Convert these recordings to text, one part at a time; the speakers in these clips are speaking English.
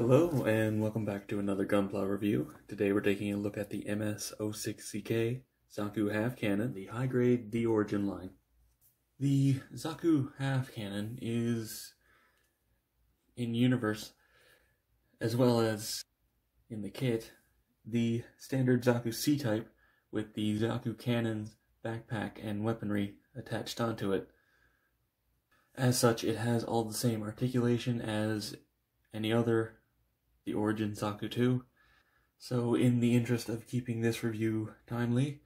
Hello and welcome back to another Gunpla review. Today we're taking a look at the MS-06CK Zaku Half Cannon, the high-grade The Origin line. The Zaku Half Cannon is in-universe, as well as in the kit, the standard Zaku C-Type with the Zaku Cannon's backpack and weaponry attached onto it. As such, it has all the same articulation as any other The Origin Zaku 2. So in the interest of keeping this review timely,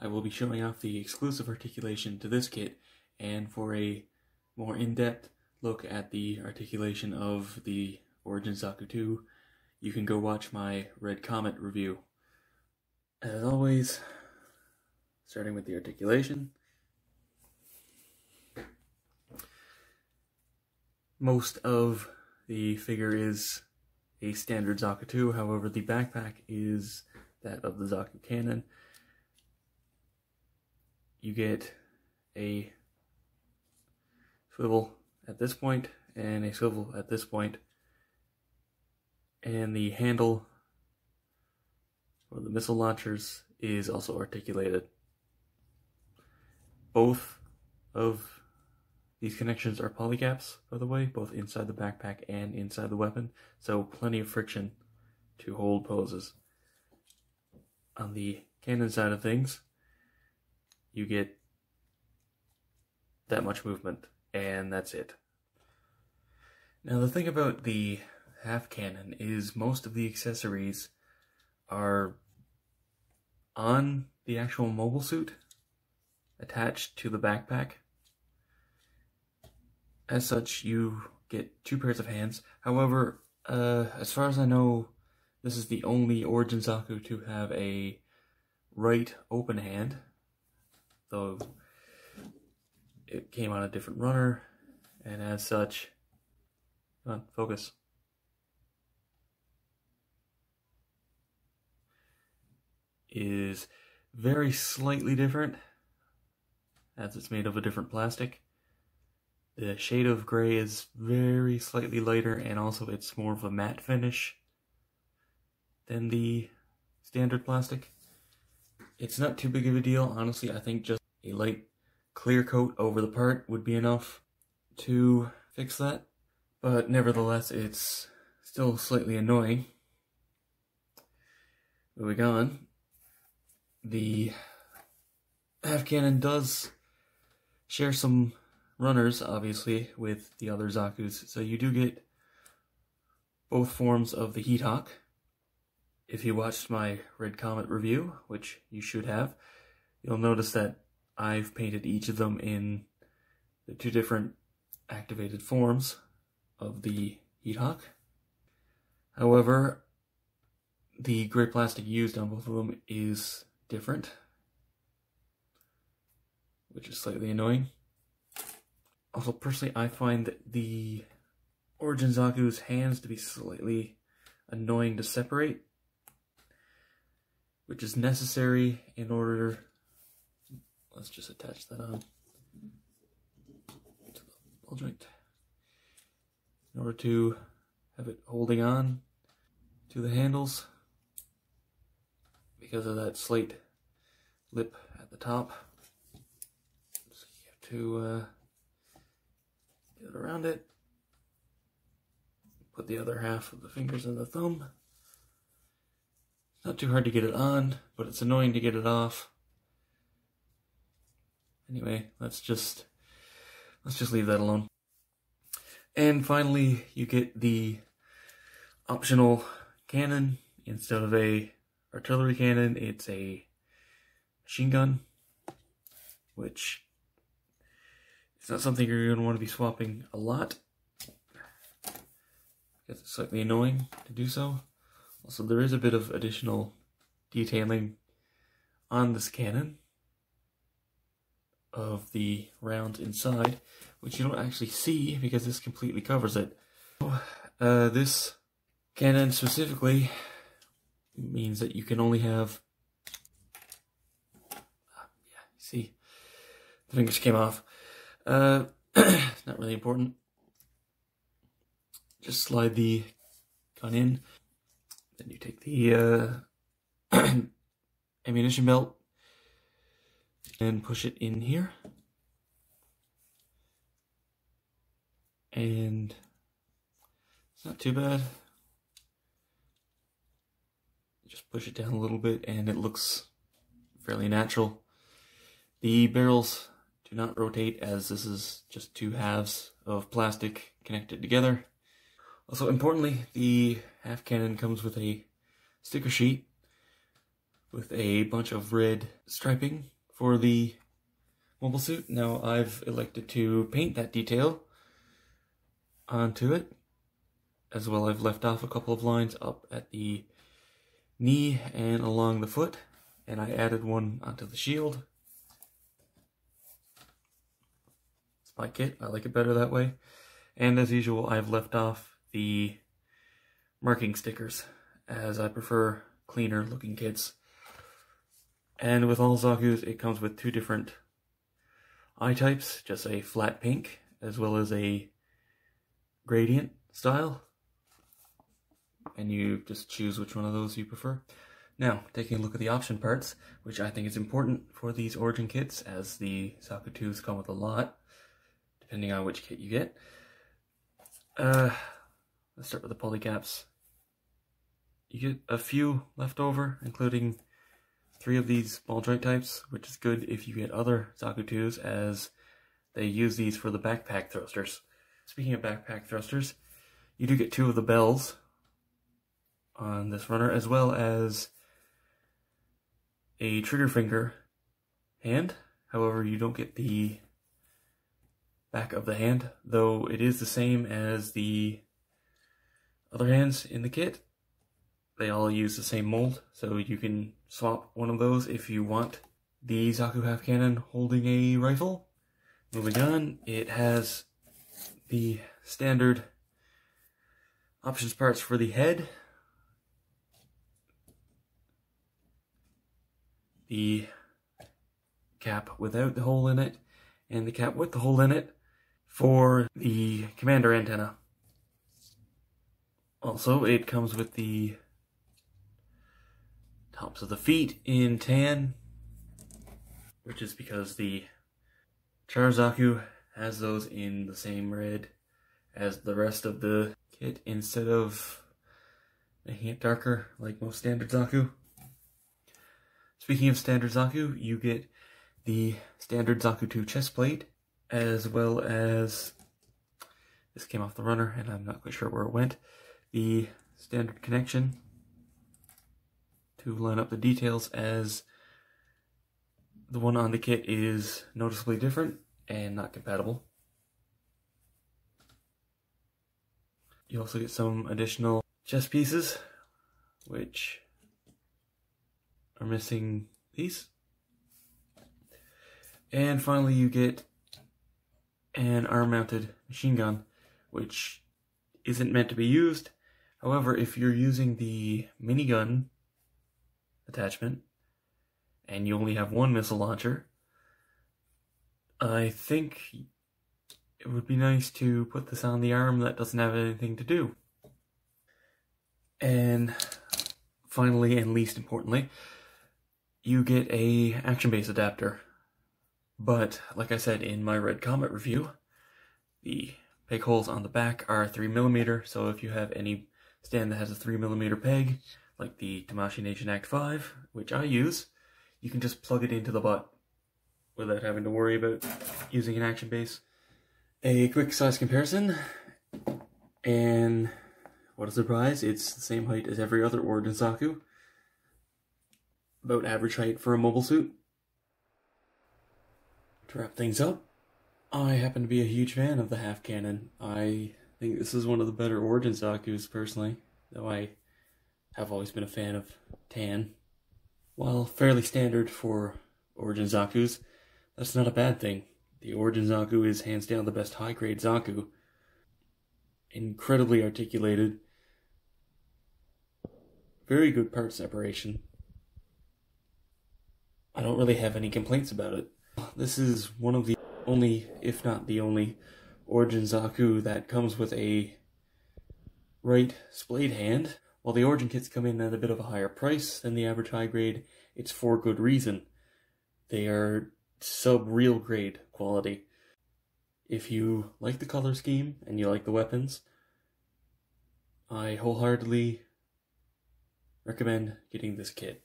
I will be showing off the exclusive articulation to this kit, and for a more in-depth look at the articulation of the Origin Zaku 2, you can go watch my Red Comet review. As always, starting with the articulation. Most of the figure is a standard Zaku 2, however the backpack is that of the Zaku Cannon. You get a swivel at this point and a swivel at this point, and the handle for the missile launchers is also articulated. Both of these connections are polycaps, by the way, both inside the backpack and inside the weapon, so plenty of friction to hold poses. On the cannon side of things, you get that much movement, and that's it. Now the thing about the half cannon is most of the accessories are on the actual mobile suit, attached to the backpack. As such, you get two pairs of hands. However, as far as I know, this is the only Origin Zaku to have a right open hand, though it came on a different runner, and as such, come on, focus. Is very slightly different, as it's made of a different plastic. The shade of gray is very slightly lighter, and also it's more of a matte finish than the standard plastic. It's not too big of a deal, honestly. I think just a light clear coat over the part would be enough to fix that. But nevertheless, it's still slightly annoying. Moving on, the half cannon does share some runners, obviously, with the other Zakus, so you do get both forms of the Heat Hawk. If you watched my Red Comet review, which you should have, you'll notice that I've painted each of them in the two different activated forms of the Heat Hawk. However, the gray plastic used on both of them is different, which is slightly annoying. Also, personally, I find the Origin Zaku's hands to be slightly annoying to separate, which is necessary in order... Let's just attach that on to the ball joint. In order to have it holding on to the handles because of that slate lip at the top. So you have to... get it around it, put the other half of the fingers and the thumb. It's not too hard to get it on, but it's annoying to get it off. Anyway, let's just leave that alone. And finally, you get the optional cannon. Instead of a artillery cannon, it's a machine gun, which it's not something you're going to want to be swapping a lot, because it's slightly annoying to do so. Also, there is a bit of additional detailing on this cannon of the rounds inside, which you don't actually see because this completely covers it. This cannon specifically means that you can only have... yeah, you see, the fingers came off. It's not really important. Just slide the onion. Then you take the ammunition belt and push it in here. And it's not too bad. Just push it down a little bit and it looks fairly natural. The barrels do not rotate, as this is just two halves of plastic connected together. Also, importantly, the half cannon comes with a sticker sheet with a bunch of red striping for the mobile suit. Now I've elected to paint that detail onto it. As well, I've left off a couple of lines up at the knee and along the foot, and I added one onto the shield. It's my kit, I like it better that way. And as usual, I've left off the marking stickers, as I prefer cleaner looking kits. And with all Zaku's, it comes with two different eye types, just a flat pink as well as a gradient style, and you just choose which one of those you prefer. Now, taking a look at the option parts, which I think is important for these Origin kits, as the Zaku 2s come with a lot, depending on which kit you get. Let's start with the pulley caps. You get a few left over, including three of these ball joint types, which is good if you get other Zaku 2s, as they use these for the backpack thrusters. Speaking of backpack thrusters, you do get two of the bells on this runner, as well as a trigger finger hand. However, you don't get the back of the hand, though it is the same as the other hands in the kit. They all use the same mold, so you can swap one of those if you want the Zaku half cannon holding a rifle. Moving on, it has the standard options parts for the head, the cap without the hole in it, and the cap with the hole in it for the commander antenna. Also, it comes with the tops of the feet in tan, which is because the Char's Zaku has those in the same red as the rest of the kit, instead of making it darker like most standard Zaku. Speaking of standard Zaku, you get the standard Zaku 2 chest plate, as well as, this came off the runner and I'm not quite sure where it went, the standard connection to line up the details, as the one on the kit is noticeably different and not compatible. You also get some additional chest pieces, which are missing these. And finally, you get an arm-mounted machine gun, which isn't meant to be used. However, if you're using the minigun attachment and you only have one missile launcher, I think it would be nice to put this on the arm that doesn't have anything to do. And finally, and least importantly, you get a action base adapter. But like I said in my Red Comet review, the peg holes on the back are 3mm, so if you have any stand that has a 3mm peg, like the Tamashii Nation Act 5, which I use, you can just plug it into the butt without having to worry about using an action base. A quick size comparison, and what a surprise, it's the same height as every other Origin Zaku. About average height for a mobile suit. To wrap things up, I happen to be a huge fan of the half cannon. I think this is one of the better Origin Zakus personally, though I have always been a fan of tan. While fairly standard for Origin Zakus, that's not a bad thing. The Origin Zaku is hands down the best high-grade Zaku. Incredibly articulated. Very good part separation. I don't really have any complaints about it. This is one of the only, if not the only, Origin Zaku that comes with a right splayed hand. While the Origin kits come in at a bit of a higher price than the average high grade, it's for good reason. They are sub-real grade quality. If you like the color scheme and you like the weapons, I wholeheartedly recommend getting this kit.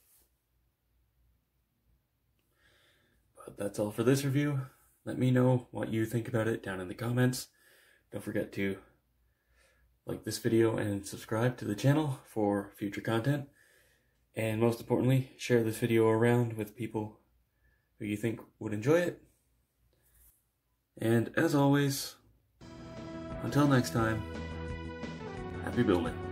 But that's all for this review. Let me know what you think about it down in the comments. Don't forget to like this video and subscribe to the channel for future content. And most importantly, share this video around with people who you think would enjoy it. And as always, until next time, happy building.